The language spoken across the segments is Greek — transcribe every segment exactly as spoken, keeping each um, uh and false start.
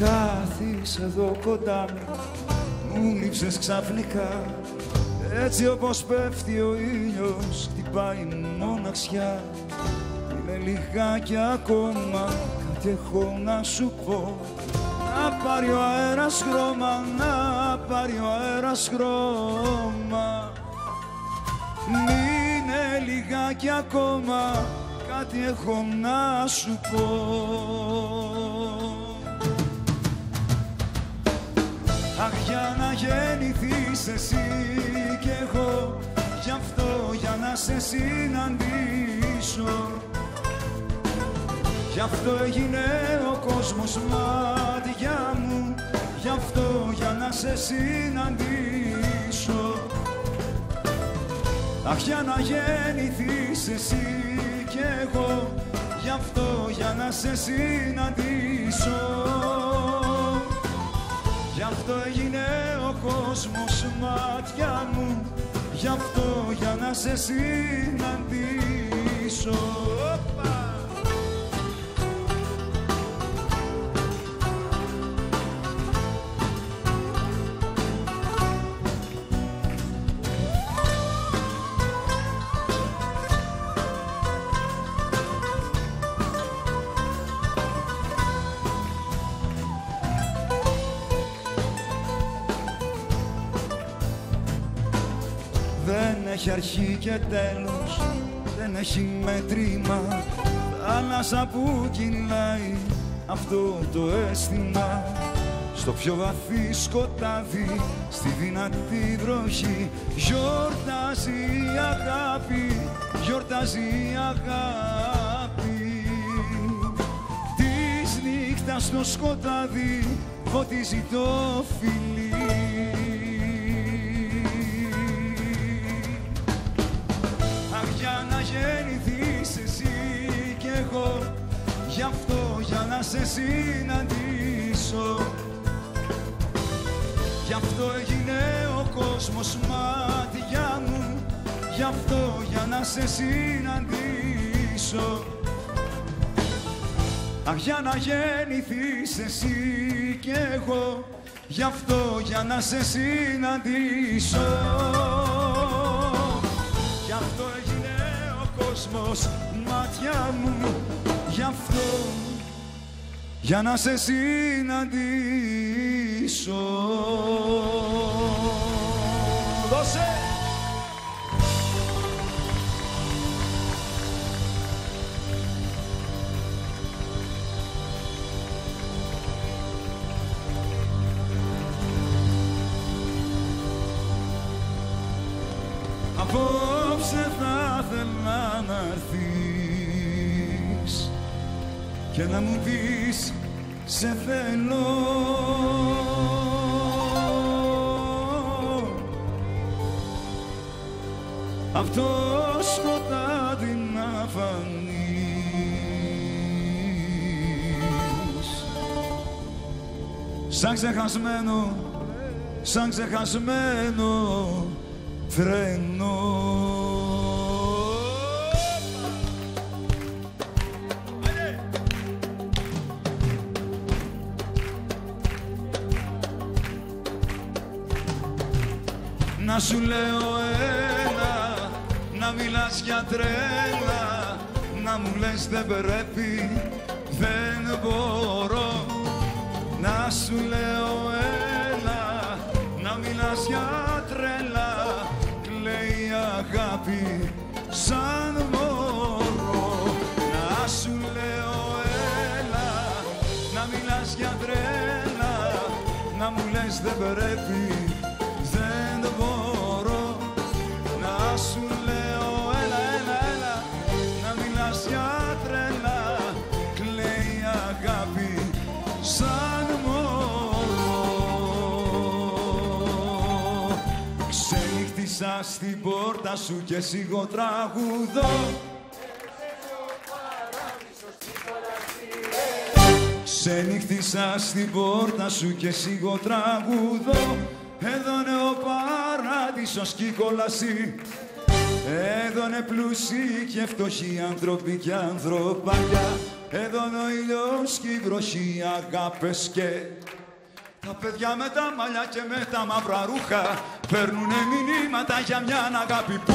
Κάθισε εδώ κοντά μου, μου λείψες ξαφνικά. Έτσι όπως πέφτει ο ήλιος, χτυπάει μοναξιά. Είμαι λιγάκι ακόμα, κάτι έχω να σου πω. Να πάρει ο αέρας χρώμα, να πάρει ο αέρας χρώμα. Μείνε λιγάκι ακόμα, κάτι έχω να σου πω. Αχ, για να γεννηθείς εσύ κι εγώ, γι' αυτό για να σε συναντήσω. Γι' αυτό έγινε ο κόσμος μάτια μου, γι' αυτό για να σε συναντήσω. Αχ, για να γεννηθείς εσύ κι εγώ, γι' αυτό για να σε συναντήσω. Γι' αυτό έγινε ο κόσμος μάτια μου, γι' αυτό για να σε συναντήσω. Δεν έχει αρχή και τέλος, δεν έχει μέτρημα. Θάλασσα που κυλάει αυτό το αίσθημα. Στο πιο βαθύ σκοτάδι, στη δυνατή βροχή, γιορτάζει η αγάπη, γιορτάζει η αγάπη. Της νύχτας στο σκοτάδι φωτίζει το φιλί. Για να γεννηθείς εσύ κι εγώ, γι' αυτό για να σε συναντήσω. Γι' αυτό έγινε ο κόσμος μάτια μου, γι' αυτό για να σε συναντήσω. Αχ, για να γεννηθείς εσύ κι εγώ, γι' αυτό για να σε συναντήσω. Μάτια μου, γι' αυτό για να σε συναντήσω. Δώσε! Απόψε θα θέλα να έρθεις και να μου πεις σε θέλω. Απ' το σκοτάδι να φανείς, σαν ξεχασμένο, σαν ξεχασμένο τρένο. Να σου λέω ένα, να μιλάς για τρένα, να μου λες δεν πρέπει, δεν μπορώ. Να σου λέω ένα, να μιλάς για τρέλα, κλαίει αγάπη σαν μωρό. Να σου λέω ένα, να μιλάς για τρέλα, να μου λες δεν πρέπει, δεν μπορώ. Να σου λέω έλα, έλα, έλα, να μιλάς για τρέλα, κλαίει αγάπη σαν μωρό. Ξενύχτησα στην πόρτα σου και σιγοτραγουδώ. Ξενύχτησα στην πόρτα σου και σιγοτραγουδώ. Εδώ είναι ο παράδεισος κι η κόλαση. Εδώ είναι πλούσιοι και φτωχοί, άνθρωποι και ανθρωπάκια. Εδώ είναι ο ήλιος και η βροχή, αγάπες και τα παιδιά με τα μαλλιά και με τα μαύρα ρούχα παίρνουνε μηνύματα για μια αγάπη που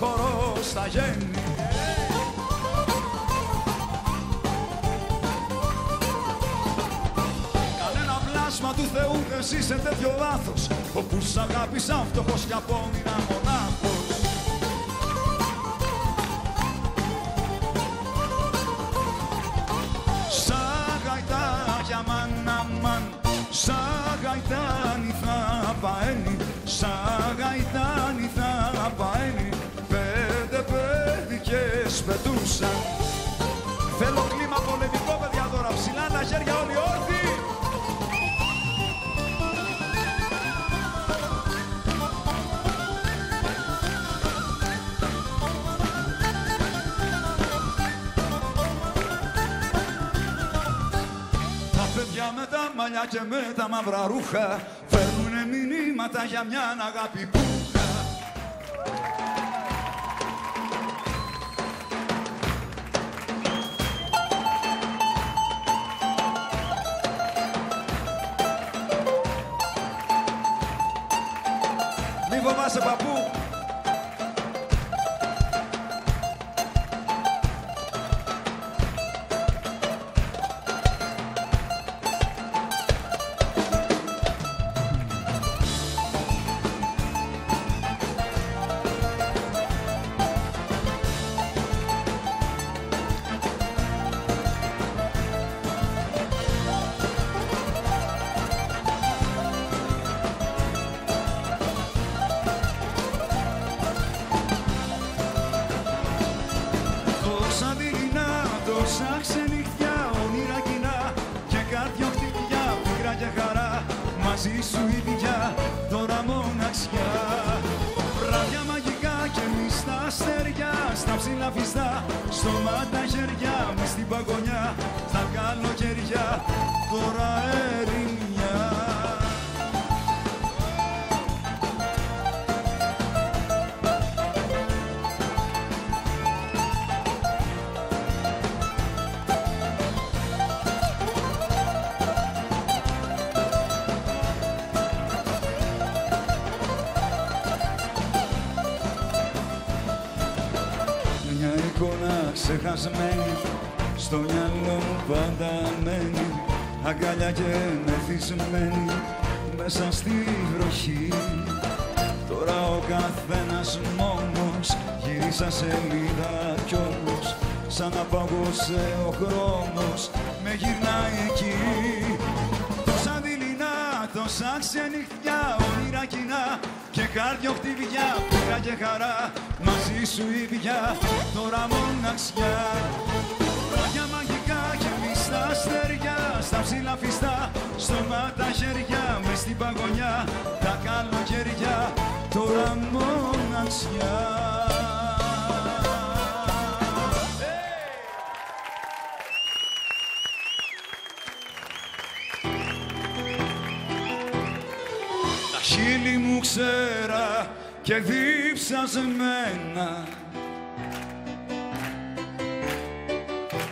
χορός θα γίνει. Κανένα πλάσμα του Θεού δεν ζει σε τέτοιο βάθος, όπου σ' αγάπησα φτωχός κι απόμεινα μονάχος. Σαν γαϊτάνια μαν αμαν, σαν γαϊτάνι θα παένει, σαν γαϊτάνι θα παένει. Πετούσαν. Θέλω κλίμα πολεμικό, παιδιά, τώρα ψηλά τα χέρια όλοι όρθιοι. Τα παιδιά με τα μαλλιά και με τα μαύρα ρούχα φέρνουνε μηνύματα για μια αγάπη που φοβάσαι, παππού. Στο μυαλό μου πάντα μένει, αγκαλιά και μεθυσμένη μέσα στη βροχή. Τώρα ο καθένας μόνος, γύρισα σελίδα κι όμως σαν να παγώσε ο χρόνος, με γυρνάει εκεί. Τόσα δειλινά, τόσα ξενυχτιά, όνειρα κοινά και καρδιοχτυπιά, πήρα και χαρά μαζί σου ίδια, τώρα μοναξιά. Για μαγικά και μισθά αστεριά, στα ψηλά φυστά, στομάτα χέρια, μες στην παγωνιά, τα καλοκαιριά, τώρα μοναξιά. Τα χείλη μου ξέρα και δίψασμένα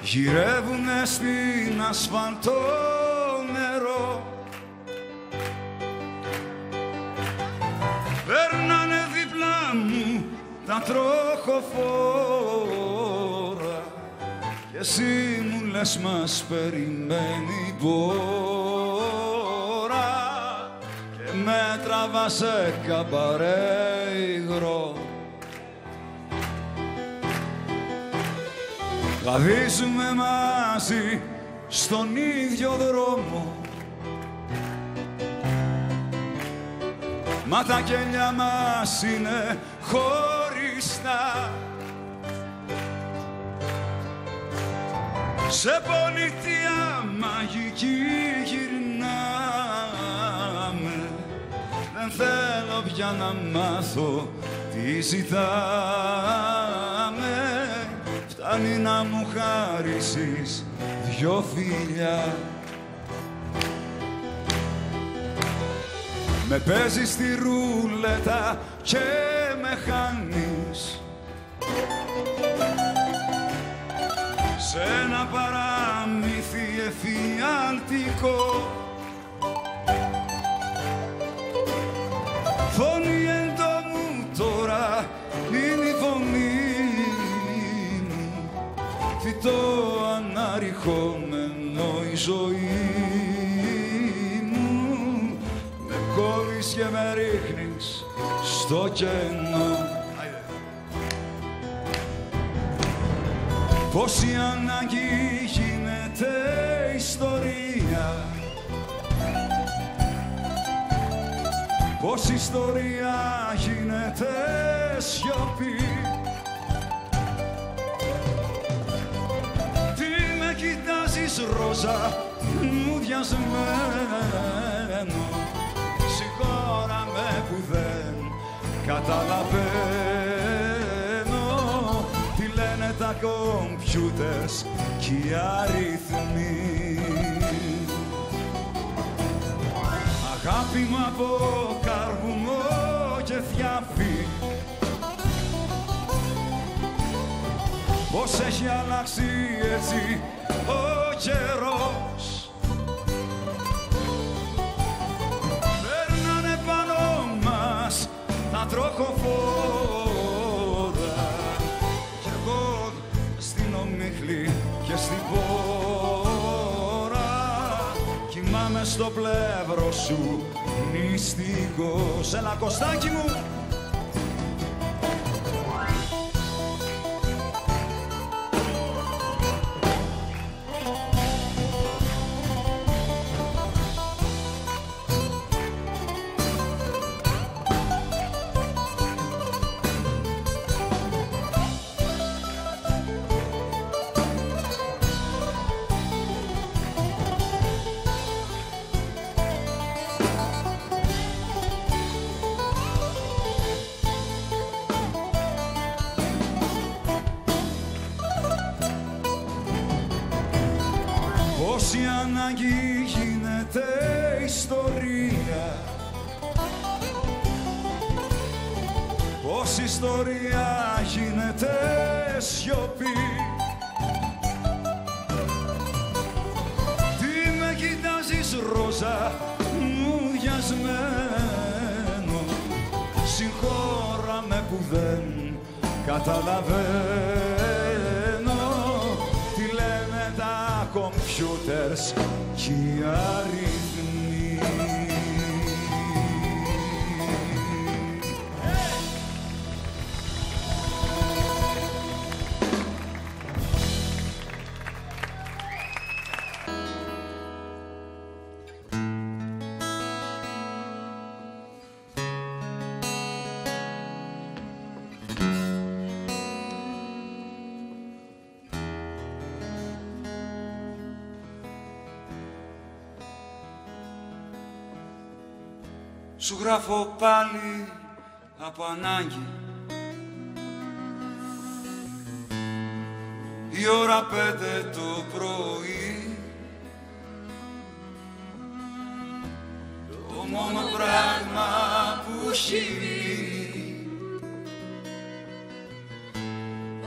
γυρεύουνε στην ασφαλτό νερό. Περνάνε δίπλα μου τα τροχοφόρα κι εσύ μου λες μας περιμένει μπόρα και με τραβά σε καμπαρέ υγρό. Βαδίζουμε μαζί στον ίδιο δρόμο, μα τα κελιά μας είναι χωριστά. Σε πολιτεία μαγική γυρνάμε, δεν θέλω πια να μάθω τι ζητάμε. Φτάνει να μου χάρισεις δυο φιλιά. Με παίζεις στη ρούλετα και με χάνεις. Σ' ένα παραμύθι εφιαλτικό, φωνή εν τω μου τώρα είναι η φωνή μου, φυτό αναρριχόμενο η ζωή μου. Με κόβεις και με ρίχνεις στο κενό. Πως η ανάγκη γίνεται ιστορία, πως η ιστορία γίνεται σιωπή. Τι με κοιτάζεις ρόζα μουδιασμένο, συγχώρα με που δεν καταλαβαίνω. Τα κομπιούτερς κι οι αριθμοί. Αγάπη μου από καρβουμό και θιάφη, πως έχει αλλάξει έτσι ο καιρός. Περνάνε πάνω μας τα τροχοφόρα, και στην πόρα κοιμάμαι στο πλεύρό σου νηστικός. Έλα Κωστάκι μου! Πως η ανάγκη γίνεται ιστορία, πως η ιστορία γίνεται σιωπή. Τι με κοιτάζεις ρόζα μουδιασμένο, συγχώρα με που δεν καταλαβαίνω. Κομπιούτερς κι οι αριθμοί. Σου γράφω πάλι από ανάγκη. Η ώρα πέντε το πρωί, το μόνο πράγμα που έχει μείνει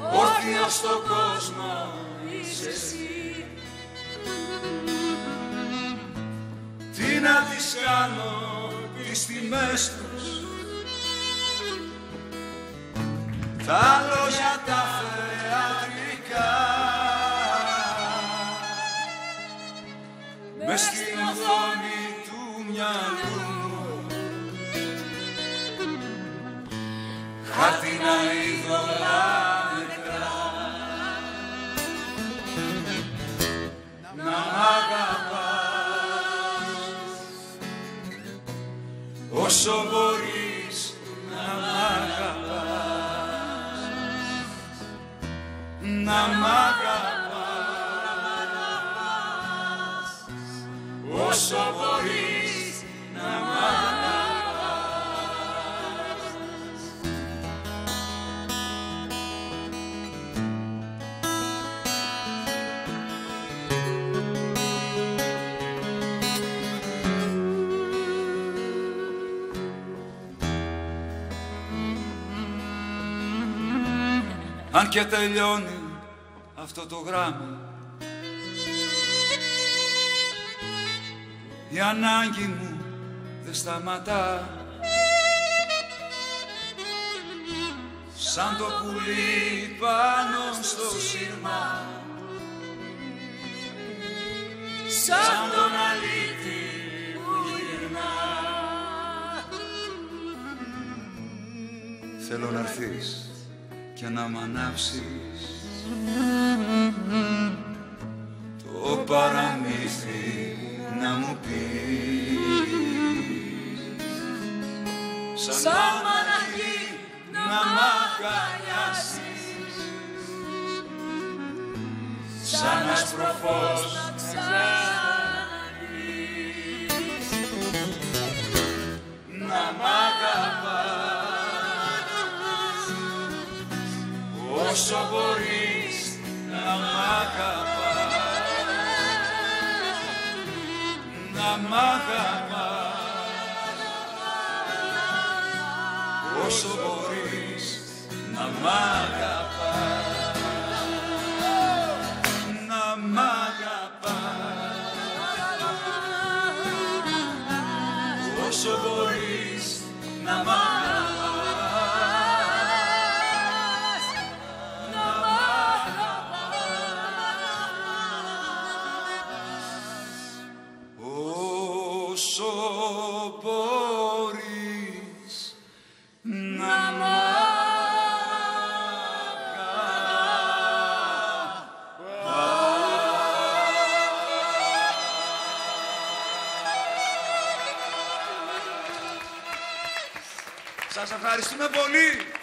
όρθια στον κόσμο είσαι εσύ. Τι να τις κάνω τις τιμές τους, τα λόγια τα θεατρικά, μες στην οθόνη του μυαλού μου χάρτινα είδωλα νεκρά. Να μ' αγαπάς όσο μπορείς, να μ' αγαπάς, να μ' αγαπάς, όσο μπορείς, να μ' αγαπάς. αν και τελειώνει αυτό το γράμμα. Η ανάγκη μου δεν σταματά, σαν το πουλί πάνω στο σύρμα, σαν τον αλήτη που γυρνά. Θέλω να έρθεις και να μ' ανάψεις το παραμύθι, να μου πεις σαν Παναγή να μ' αγκαλιάσεις, σαν άσπρο φως να ξαναδείς, να μ' αγαπάς όσο μπορείς, να μ' αγαπάς, να μ' αγαπάς όσο μπορείς, να μ' αγαπάς, να μ' αγαπάς όσο μπορείς, να μ' αγαπάς, να μ' αγαπάς όσο μπορείς, να μ' αγαπάς. Σας ευχαριστούμε πολύ.